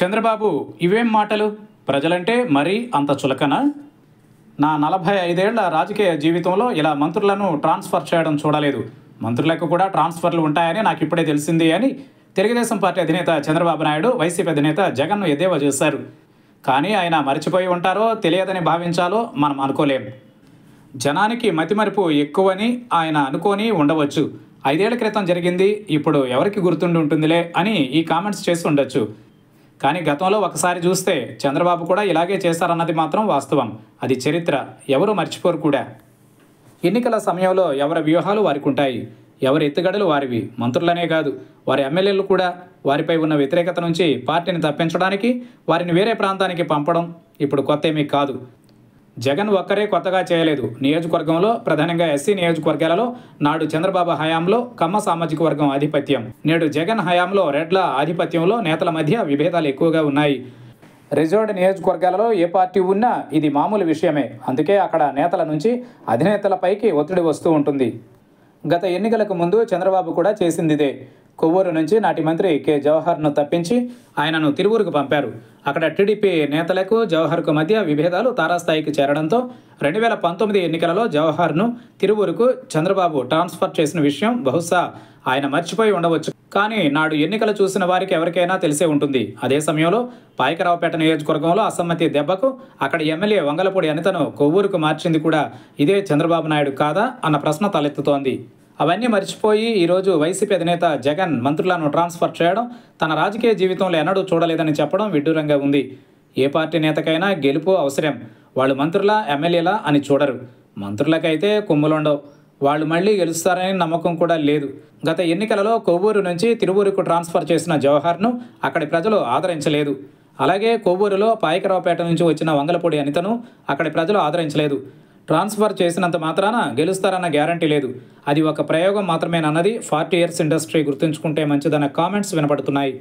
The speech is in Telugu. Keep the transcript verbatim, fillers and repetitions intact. చంద్రబాబు ఇవేం మాటలు, ప్రజలంటే మరీ అంత చులకన? నా నలభై ఐదేళ్ల రాజకీయ జీవితంలో ఇలా మంత్రులను ట్రాన్స్ఫర్ చేయడం చూడలేదు. మంత్రులకు కూడా ట్రాన్స్ఫర్లు ఉంటాయని నాకు ఇప్పుడే తెలిసింది అని తెలుగుదేశం పార్టీ అధినేత చంద్రబాబు నాయుడు వైసీపీ అధినేత జగన్ను ఎద్దేవా చేశారు. కానీ ఆయన మరిచిపోయి ఉంటారో తెలియదని భావించాలో మనం అనుకోలేం. జనానికి మతిమరుపు ఎక్కువని ఆయన అనుకొని ఉండవచ్చు. ఐదేళ్ల క్రితం జరిగింది ఇప్పుడు ఎవరికి గుర్తుండి ఉంటుందిలే అని ఈ కామెంట్స్ చేసి ఉండొచ్చు. కానీ గతంలో ఒకసారి చూస్తే చంద్రబాబు కూడా ఇలాగే చేశారన్నది మాత్రం వాస్తవం. అది చరిత్ర, ఎవరు మర్చిపోరు కూడా. ఎన్నికల సమయంలో ఎవరి వ్యూహాలు వారికి ఉంటాయి, ఎవరి ఎత్తుగడలు వారివి. మంత్రులనే కాదు, వారి ఎమ్మెల్యేలు కూడా వారిపై ఉన్న వ్యతిరేకత నుంచి పార్టీని తప్పించడానికి వారిని వేరే ప్రాంతానికి పంపడం ఇప్పుడు కొత్త ఏమీ కాదు. జగన్ ఒక్కరే కొత్తగా చేయలేదు. నియోజకవర్గంలో ప్రధానంగా ఎస్సీ నియోజకవర్గాలలో నాడు చంద్రబాబు హయాంలో కమ్మ సామాజిక వర్గం ఆధిపత్యం, నేడు జగన్ హయాంలో రెడ్ల ఆధిపత్యంలో నేతల మధ్య విభేదాలు ఎక్కువగా ఉన్నాయి. రిజర్వ్డ్ నియోజకవర్గాలలో ఏ పార్టీ ఉన్నా ఇది మామూలు విషయమే. అందుకే అక్కడ నేతల నుంచి అధినేతలపైకి ఒత్తిడి వస్తూ ఉంటుంది. గత ఎన్నికలకు ముందు చంద్రబాబు కూడా చేసింది ఇదే. కొవ్వూరు నుంచి నాటి మంత్రి కె జవహర్ను తప్పించి ఆయనను తిరువూరుకు పంపారు. అక్కడ టీడీపీ నేతలకు జవహర్కు మధ్య విభేదాలు తారాస్థాయికి చేరడంతో రెండు వేల పంతొమ్మిది ఎన్నికలలో జవహర్ను తిరువూరుకు చంద్రబాబు ట్రాన్స్ఫర్ చేసిన విషయం బహుశా ఆయన మర్చిపోయి ఉండవచ్చు. కానీ నాడు ఎన్నికలు చూసిన వారికి ఎవరికైనా తెలిసే ఉంటుంది. అదే సమయంలో పాయకరావుపేట నియోజకవర్గంలో అసమ్మతి దెబ్బకు అక్కడ ఎమ్మెల్యే వంగలపూడి అనితను కొవ్వూరుకు మార్చింది కూడా ఇదే చంద్రబాబు నాయుడు కాదా అన్న ప్రశ్న తలెత్తుతోంది. అవన్నీ మర్చిపోయి ఈరోజు వైసీపీ అధినేత జగన్ మంత్రులను ట్రాన్స్ఫర్ చేయడం తన రాజకీయ జీవితంలో ఎన్నడూ చూడలేదని చెప్పడం విడ్డూరంగా ఉంది. ఏ పార్టీ నేతకైనా గెలుపు అవసరం. వాళ్ళు మంత్రుల ఎమ్మెల్యేలా అని చూడరు. మంత్రులకైతే కొమ్ములుండవు, వాళ్ళు మళ్ళీ గెలుస్తారని నమ్మకం కూడా లేదు. గత ఎన్నికలలో కొవ్వూరు నుంచి తిరువూరుకు ట్రాన్స్ఫర్ చేసిన జవహర్ను అక్కడి ప్రజలు ఆదరించలేదు. అలాగే కొవ్వూరులో పాయకరావుపేట నుంచి వచ్చిన వంగలపూడి అనితను అక్కడి ప్రజలు ఆదరించలేదు. ట్రాన్స్ఫర్ చేసినంత మాత్రాన గెలుస్తారన్న గ్యారంటీ లేదు. అది ఒక ప్రయోగం మాత్రమేనన్నది ఫార్టీ ఇయర్స్ ఇండస్ట్రీ గుర్తుంచుకుంటే మంచిదన్న కామెంట్స్ వినపడుతున్నాయి.